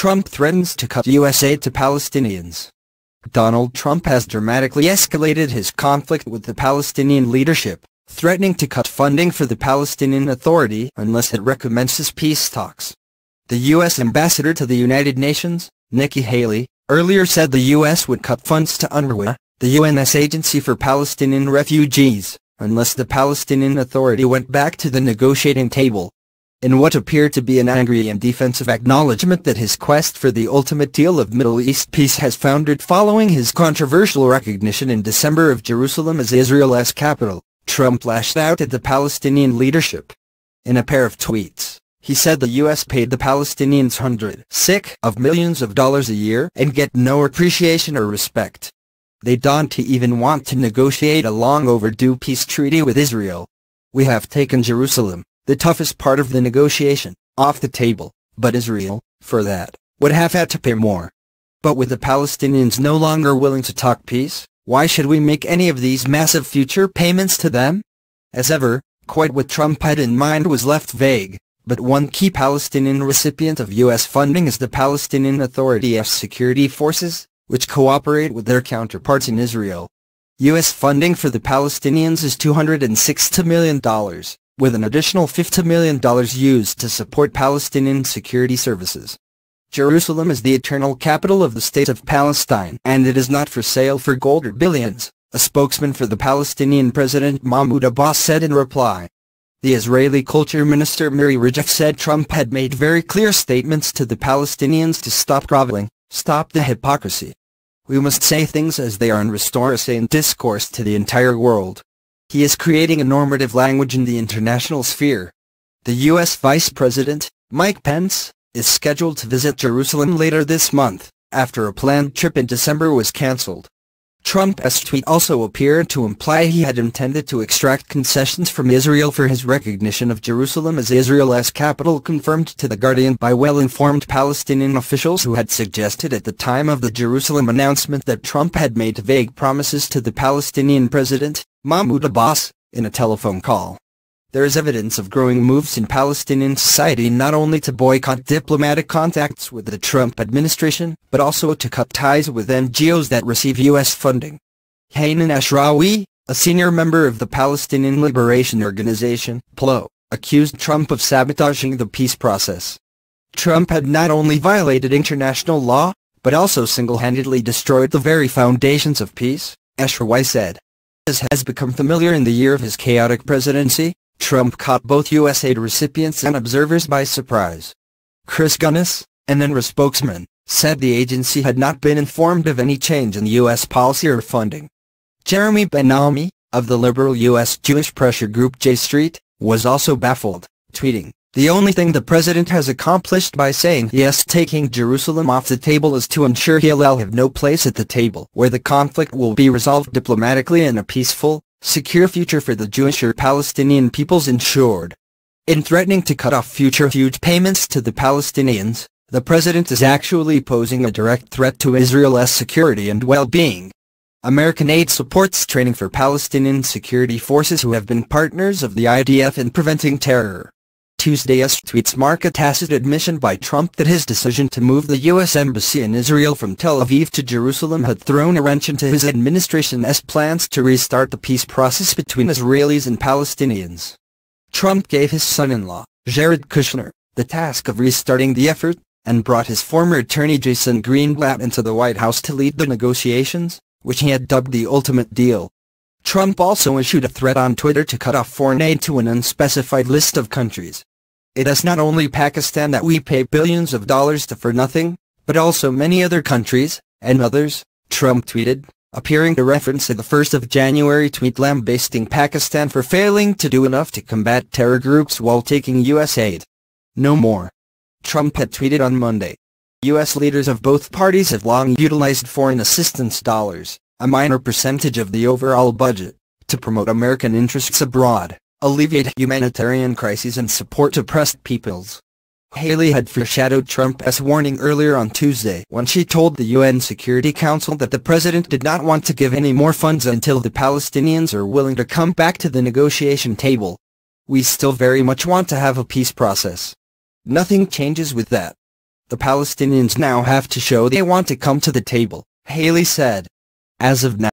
Trump threatens to cut U.S. aid to Palestinians. Donald Trump has dramatically escalated his conflict with the Palestinian leadership, threatening to cut funding for the Palestinian Authority unless it recommences peace talks. The U.S. ambassador to the United Nations, Nikki Haley, earlier said the U.S. would cut funds to UNRWA, the UN's agency for Palestinian refugees, unless the Palestinian Authority went back to the negotiating table. In what appeared to be an angry and defensive acknowledgement that his quest for the ultimate deal of Middle East peace has foundered following his controversial recognition in December of Jerusalem as Israel's capital, Trump lashed out at the Palestinian leadership. In a pair of tweets, he said the U.S. paid the Palestinians hundreds of millions of dollars a year and get no appreciation or respect. They don't even want to negotiate a long overdue peace treaty with Israel. We have taken Jerusalem, the toughest part of the negotiation, off the table, but Israel, for that, would have had to pay more. But with the Palestinians no longer willing to talk peace, why should we make any of these massive future payments to them? As ever, quite what Trump had in mind was left vague, but one key Palestinian recipient of U.S. funding is the Palestinian Authority's security forces, which cooperate with their counterparts in Israel. U.S. funding for the Palestinians is $260 million. With an additional $50 million used to support Palestinian security services. Jerusalem is the eternal capital of the state of Palestine and it is not for sale for gold or billions, a spokesman for the Palestinian President Mahmoud Abbas said in reply. The Israeli Culture Minister Miri Regev said Trump had made very clear statements to the Palestinians to stop groveling, stop the hypocrisy. We must say things as they are and restore a sane discourse to the entire world. He is creating a normative language in the international sphere. The U.S. Vice President, Mike Pence, is scheduled to visit Jerusalem later this month, after a planned trip in December was cancelled. Trump's tweet also appeared to imply he had intended to extract concessions from Israel for his recognition of Jerusalem as Israel's capital, confirmed to The Guardian by well-informed Palestinian officials who had suggested at the time of the Jerusalem announcement that Trump had made vague promises to the Palestinian president, Mahmoud Abbas, in a telephone call. There is evidence of growing moves in Palestinian society not only to boycott diplomatic contacts with the Trump administration, but also to cut ties with NGOs that receive U.S. funding. Hanan Ashrawi, a senior member of the Palestinian Liberation Organization, PLO, accused Trump of sabotaging the peace process. Trump had not only violated international law, but also single-handedly destroyed the very foundations of peace, Ashrawi said. As has become familiar in the year of his chaotic presidency, Trump caught both U.S. aid recipients and observers by surprise. Chris Gunness, an UNRWA spokesman, said the agency had not been informed of any change in U.S. policy or funding. Jeremy Ben-Ami, of the liberal U.S. Jewish pressure group J Street, was also baffled, tweeting, "The only thing the president has accomplished by saying yes taking Jerusalem off the table is to ensure he'll have no place at the table where the conflict will be resolved diplomatically and a peaceful, secure future for the Jewish or Palestinian peoples ensured. In threatening to cut off future huge payments to the Palestinians, the president is actually posing a direct threat to Israel's security and well-being." American aid supports training for Palestinian security forces who have been partners of the IDF in preventing terror. Tuesday's tweets mark a tacit admission by Trump that his decision to move the U.S. Embassy in Israel from Tel Aviv to Jerusalem had thrown a wrench into his administration's plans to restart the peace process between Israelis and Palestinians. Trump gave his son-in-law, Jared Kushner, the task of restarting the effort, and brought his former attorney Jason Greenblatt into the White House to lead the negotiations, which he had dubbed the ultimate deal. Trump also issued a threat on Twitter to cut off foreign aid to an unspecified list of countries. It is not only Pakistan that we pay billions of dollars to for nothing, but also many other countries, and others, Trump tweeted, appearing to reference the 1st of January tweet lambasting Pakistan for failing to do enough to combat terror groups while taking U.S. aid. No more. Trump had tweeted on Monday. U.S. leaders of both parties have long utilized foreign assistance dollars, a minor percentage of the overall budget, to promote American interests abroad, alleviate humanitarian crises and support oppressed peoples. Haley had foreshadowed Trump's warning earlier on Tuesday when she told the UN Security Council that the president did not want to give any more funds until the Palestinians are willing to come back to the negotiation table. "We still very much want to have a peace process. Nothing changes with that. The Palestinians now have to show they want to come to the table, Haley said. As of now,